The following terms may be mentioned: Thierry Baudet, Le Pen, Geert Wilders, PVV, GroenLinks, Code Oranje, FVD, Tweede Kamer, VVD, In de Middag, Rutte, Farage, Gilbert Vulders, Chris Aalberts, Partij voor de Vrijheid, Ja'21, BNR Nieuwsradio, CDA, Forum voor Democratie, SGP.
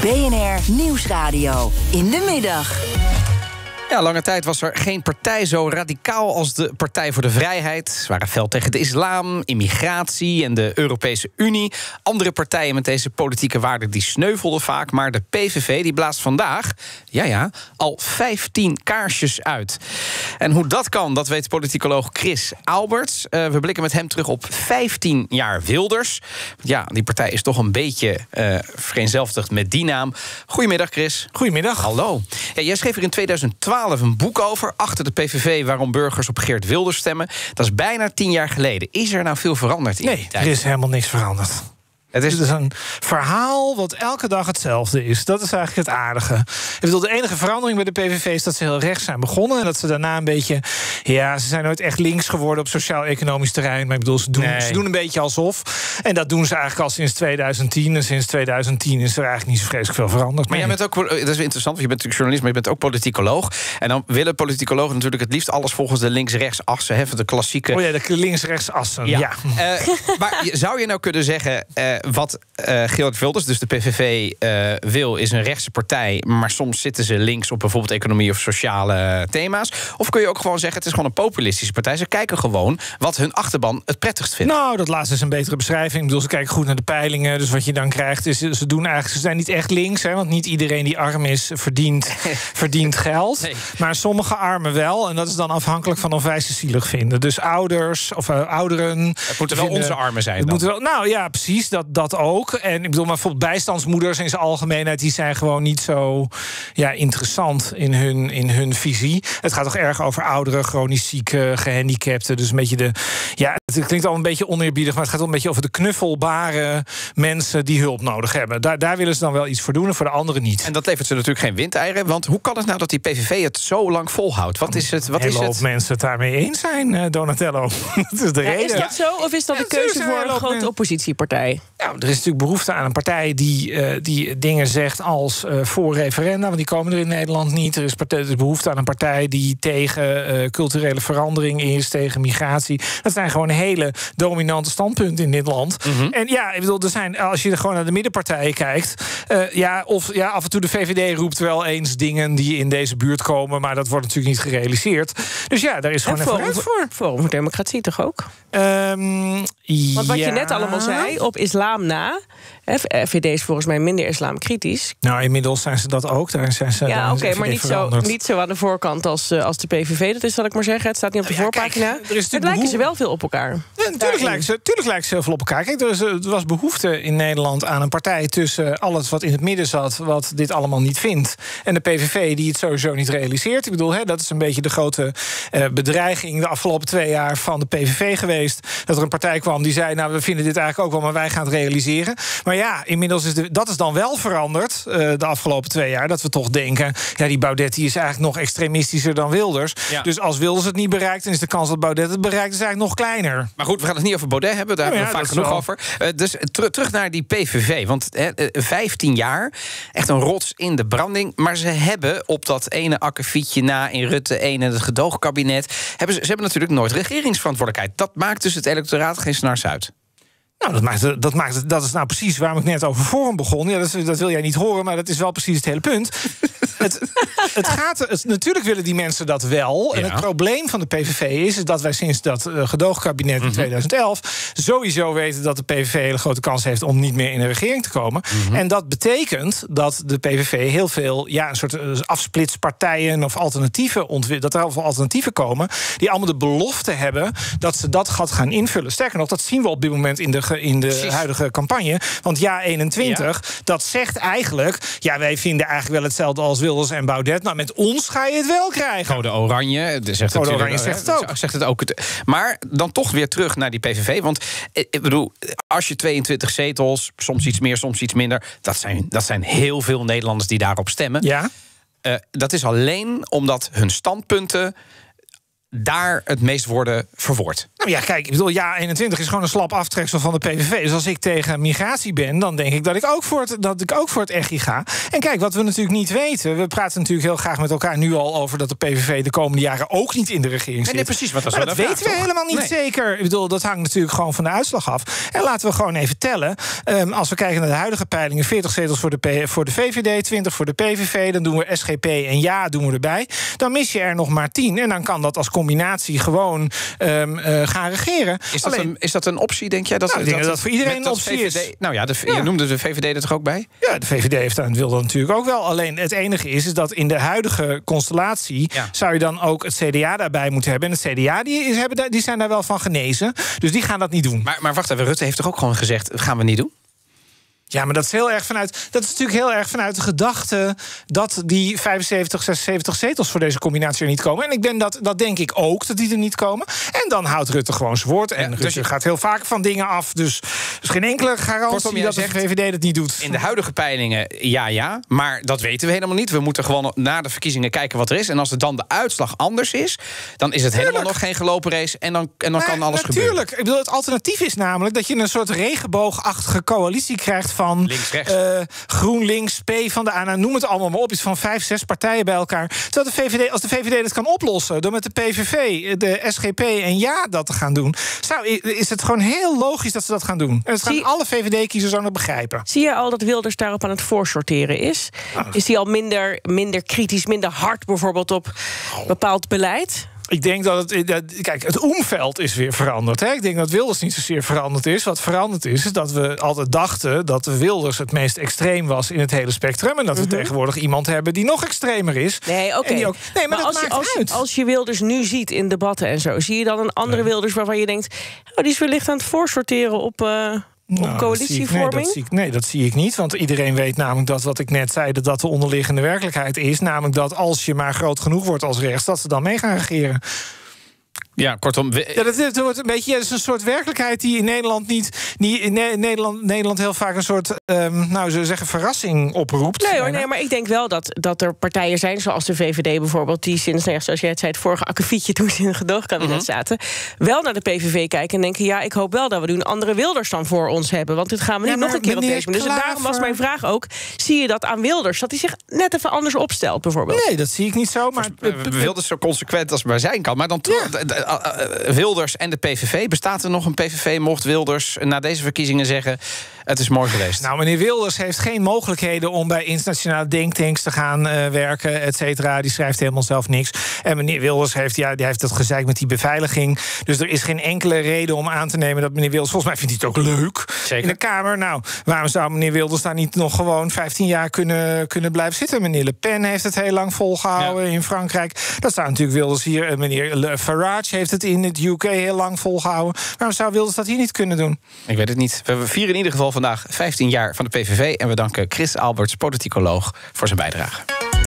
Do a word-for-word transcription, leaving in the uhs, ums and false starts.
B N R Nieuwsradio. In de middag. Ja, lange tijd was er geen partij zo radicaal als de Partij voor de Vrijheid. Ze waren fel tegen de islam, immigratie en de Europese Unie. Andere partijen met deze politieke waarden die sneuvelden vaak. Maar de P V V die blaast vandaag, ja ja, al vijftien kaarsjes uit. En hoe dat kan, dat weet politicoloog Chris Aalberts. Uh, we blikken met hem terug op vijftien jaar Wilders. Ja, die partij is toch een beetje uh, vereenzelvigd met die naam. Goedemiddag, Chris. Goedemiddag. Hallo. Ja, jij schreef er in tweeduizend twaalf een boek over, Achter de P V V, waarom burgers op Geert Wilders stemmen. Dat is bijna tien jaar geleden. Is er nou veel veranderd in die tijd? Nee, er is helemaal niks veranderd. Het is dus een verhaal wat elke dag hetzelfde is. Dat is eigenlijk het aardige. Ik bedoel, de enige verandering bij de P V V is dat ze heel rechts zijn begonnen. En dat ze daarna een beetje... Ja, ze zijn nooit echt links geworden op sociaal-economisch terrein. Maar ik bedoel, ze doen, nee. ze doen een beetje alsof. En dat doen ze eigenlijk al sinds tweeduizend tien. En sinds tweeduizend tien is er eigenlijk niet zo vreselijk veel veranderd. Maar nee. jij bent ook... Dat is interessant, want je bent natuurlijk journalist, maar je bent ook politicoloog. En dan willen politicologen natuurlijk het liefst alles volgens de links-rechts assen. Hè, de klassieke... Oh ja, de links-rechts assen. Ja. ja. Uh, maar zou je nou kunnen zeggen... Uh, Wat uh, Gilbert Vulders, dus de P V V, uh, wil, is een rechtse partij... maar soms zitten ze links op bijvoorbeeld economie of sociale thema's? Of kun je ook gewoon zeggen, het is gewoon een populistische partij... ze kijken gewoon wat hun achterban het prettigst vindt? Nou, dat laatste is een betere beschrijving. Ik bedoel, ze kijken goed naar de peilingen, dus wat je dan krijgt... is ze doen eigenlijk, ze zijn niet echt links, hè, want niet iedereen die arm is... verdient, verdient geld, nee. maar sommige armen wel... en dat is dan afhankelijk van of wij ze zielig vinden. Dus ouders of uh, ouderen... Het moeten wel vinden, onze armen zijn dan. Moeten wel, nou ja, precies, dat Dat ook. En ik bedoel, maar bijvoorbeeld bijstandsmoeders in zijn algemeenheid... die zijn gewoon niet zo ja, interessant in hun, in hun visie. Het gaat toch erg over ouderen, chronisch zieken, gehandicapten. Dus een beetje de... Ja, het klinkt al een beetje oneerbiedig... maar het gaat wel een beetje over de knuffelbare mensen... die hulp nodig hebben. Daar, daar willen ze dan wel iets voor doen en voor de anderen niet. En dat levert ze natuurlijk geen windeieren. Want hoe kan het nou dat die P V V het zo lang volhoudt? Wat is het? Wat een hele hoop mensen het daarmee eens zijn, Donatello. Dat is de ja, reden. Is dat zo? Of is dat ja, de keuze voor een grote oppositiepartij? Nou, er is natuurlijk behoefte aan een partij die, uh, die dingen zegt als uh, voor referenda... want die komen er in Nederland niet. Er is, partij, er is behoefte aan een partij die tegen uh, culturele verandering is, tegen migratie. Dat zijn gewoon hele dominante standpunten in dit land. Mm-hmm. En ja, ik bedoel, er zijn, als je er gewoon naar de middenpartijen kijkt... Uh, ja, of ja, af en toe de V V D roept wel eens dingen die in deze buurt komen... maar dat wordt natuurlijk niet gerealiseerd. Dus ja, daar is gewoon een vooruit voor. Forum voor Democratie toch ook? Um, want wat ja. je net allemaal zei, op islam... na. F V D is volgens mij minder islamkritisch. Nou, inmiddels zijn ze dat ook. Daar zijn ze ja, oké, okay, maar niet zo, niet zo aan de voorkant als, uh, als de P V V. Dat is, zal ik maar zeggen. Het staat niet op de ja, voorpagina. Kijk, er is het lijken ze wel veel op elkaar. Ja, natuurlijk lijken ze, lijken ze veel op elkaar. Kijk, er, is, er was behoefte in Nederland aan een partij... tussen alles wat in het midden zat, wat dit allemaal niet vindt... en de P V V, die het sowieso niet realiseert. Ik bedoel, hè, dat is een beetje de grote uh, bedreiging... de afgelopen twee jaar van de P V V geweest. Dat er een partij kwam die zei... nou, we vinden dit eigenlijk ook wel, maar wij gaan het realiseren. Maar ja, inmiddels is de, dat is dan wel veranderd uh, de afgelopen twee jaar. Dat we toch denken, ja, die Baudet die is eigenlijk nog extremistischer dan Wilders. Ja. Dus als Wilders het niet bereikt, dan is de kans dat Baudet het bereikt... is eigenlijk nog kleiner. Maar goed, we gaan het niet over Baudet hebben. Daar ja, hebben we ja, vaak genoeg over. Uh, dus ter, terug naar die P V V. Want uh, vijftien jaar, echt een rots in de branding. Maar ze hebben op dat ene akkefietje na in Rutte één en het gedoogkabinet... Hebben ze, ze hebben natuurlijk nooit regeringsverantwoordelijkheid. Dat maakt dus het electoraat geen snars uit. Nou, dat, maakt, dat, maakt, dat is nou precies waarom ik net over Forum begon. Ja, dat, dat wil jij niet horen, maar dat is wel precies het hele punt. het, het gaat, het, natuurlijk willen die mensen dat wel. Ja. En het probleem van de P V V is, is dat wij sinds dat uh, gedoogkabinet mm-hmm. in tweeduizend elf... sowieso weten dat de P V V een hele grote kans heeft... om niet meer in de regering te komen. Mm-hmm. En dat betekent dat de P V V heel veel ja, een soort uh, afsplitspartijen... of alternatieven ontwikkelt, dat er heel veel alternatieven komen... die allemaal de belofte hebben dat ze dat gat gaan invullen. Sterker nog, dat zien we op dit moment in de in de Precies. huidige campagne. Want Ja eenentwintig, ja. dat zegt eigenlijk... ja, wij vinden eigenlijk wel hetzelfde als Wilders en Baudet. Nou, met ons ga je het wel krijgen. Code Oranje zegt, Code het, Oranje zegt het ook. Zegt het ook. Maar dan toch weer terug naar die P V V. Want ik bedoel, als je tweeëntwintig zetels... soms iets meer, soms iets minder... dat zijn, dat zijn heel veel Nederlanders die daarop stemmen. Ja. Uh, dat is alleen omdat hun standpunten... daar het meest worden verwoord. Nou ja, kijk, ik bedoel, ja, eenentwintig is gewoon een slap aftreksel van de P V V. Dus als ik tegen migratie ben, dan denk ik dat ik ook voor het, dat ik ook voor het echi ga. En kijk, wat we natuurlijk niet weten... we praten natuurlijk heel graag met elkaar nu al over... dat de P V V de komende jaren ook niet in de regering zit. Nee, precies, wat dat, maar dat weten we toch helemaal niet nee. zeker. Ik bedoel, dat hangt natuurlijk gewoon van de uitslag af. En laten we gewoon even tellen. Um, als we kijken naar de huidige peilingen... veertig zetels voor de, P- voor de V V D, twintig voor de P V V... dan doen we S G P en ja, doen we erbij. Dan mis je er nog maar tien. En dan kan dat als combinatie gewoon um, uh, gaan regeren. Is dat, Alleen, een, is dat een optie, denk jij? Dat, nou, ik denk dat, dat voor iedereen een optie V V D is. Nou ja, de, ja, je noemde de V V D er toch ook bij? Ja, de V V D heeft, wil dat natuurlijk ook wel. Alleen het enige is, is dat in de huidige constellatie... Ja. zou je dan ook het C D A daarbij moeten hebben. En het C D A, die, is, hebben, die zijn daar wel van genezen. Dus die gaan dat niet doen. Maar, maar wacht even, Rutte heeft toch ook gewoon gezegd... dat gaan we niet doen? Ja, maar dat is heel erg vanuit. Dat is natuurlijk heel erg vanuit de gedachte dat die vijfenzeventig, zesenzeventig zetels voor deze combinatie er niet komen. En ik ben dat, dat denk ik ook, dat die er niet komen. En dan houdt Rutte gewoon zijn woord. En ja, Rutte dus je gaat heel vaak van dingen af. Dus is geen enkele garantie dat zegt, de V V D dat niet doet. In de huidige peilingen, ja, ja. Maar dat weten we helemaal niet. We moeten gewoon na de verkiezingen kijken wat er is. En als er dan de uitslag anders is, dan is het Tuurlijk. helemaal nog geen gelopen race. En dan, en dan maar, kan alles natuurlijk. gebeuren. Natuurlijk. Ik bedoel, het alternatief is namelijk dat je een soort regenboogachtige coalitie krijgt van Links-rechts. Uh, GroenLinks, P van de A, noem het allemaal maar op. Iets van vijf, zes partijen bij elkaar. Terwijl de V V D, als de V V D dat kan oplossen door met de P V V, de S G P en ja dat te gaan doen, zou, is het gewoon heel logisch dat ze dat gaan doen. En dat gaan Zie... alle V V D-kiezers aan het begrijpen. Zie je al dat Wilders daarop aan het voorsorteren is? Oh. Is hij al minder, minder kritisch, minder hard bijvoorbeeld op bepaald beleid? Ik denk dat het... Dat, kijk, het omveld is weer veranderd. Hè? Ik denk dat Wilders niet zozeer veranderd is. Wat veranderd is, is dat we altijd dachten... dat Wilders het meest extreem was in het hele spectrum... en dat mm-hmm. we tegenwoordig iemand hebben die nog extremer is. Nee, oké. Okay. Nee, maar, maar als, je, als, uit. als je Wilders nu ziet in debatten en zo... zie je dan een andere nee. Wilders waarvan je denkt... Oh, die is wellicht aan het voorsorteren op... Uh... Nou, op coalitievorming? Dat zie ik, nee, dat zie ik, nee, dat zie ik niet. Want iedereen weet namelijk dat wat ik net zei... dat dat de onderliggende werkelijkheid is. Namelijk dat als je maar groot genoeg wordt als rechts... dat ze dan mee gaan regeren. Ja, kortom... We... Ja, dat, dat wordt een beetje, ja, dat is een soort werkelijkheid die in Nederland niet... die in Nederland, Nederland heel vaak een soort, um, nou, zullen we zeggen, verrassing oproept. Nee, hoor, nee, maar ik denk wel dat, dat er partijen zijn, zoals de V V D bijvoorbeeld... die sinds, nou ja, zoals jij het zei, het vorige akkefietje toen ze in het gedoogkabinet uh-huh. zaten... wel naar de P V V kijken en denken... ja, ik hoop wel dat we doen andere Wilders dan voor ons hebben... want dit gaan we niet ja, nog een keer op deze manier. Dus daarom was mijn vraag ook, zie je dat aan Wilders? Dat hij zich net even anders opstelt, bijvoorbeeld? Nee, dat zie ik niet zo, maar... Wilders zo consequent als maar zijn kan, maar dan toch... Ja. Wilders en de P V V. Bestaat er nog een P V V? Mocht Wilders na deze verkiezingen zeggen... het is mooi geweest. Nou, meneer Wilders heeft geen mogelijkheden... om bij internationale denktanks te gaan uh, werken, et cetera. Die schrijft helemaal zelf niks. En meneer Wilders heeft, ja, die heeft dat gezeik met die beveiliging. Dus er is geen enkele reden om aan te nemen dat meneer Wilders... volgens mij vindt hij het ook leuk Zeker. in de Kamer. Nou, waarom zou meneer Wilders daar niet nog gewoon vijftien jaar kunnen, kunnen blijven zitten? Meneer Le Pen heeft het heel lang volgehouden ja. in Frankrijk. Dat staat natuurlijk Wilders hier. Meneer Farage heeft het in het U K heel lang volgehouden. Waarom zou Wilders dat hier niet kunnen doen? Ik weet het niet. We vieren in ieder geval vandaag vijftien jaar van de P V V. En we danken Chris Aalberts, politicoloog, voor zijn bijdrage.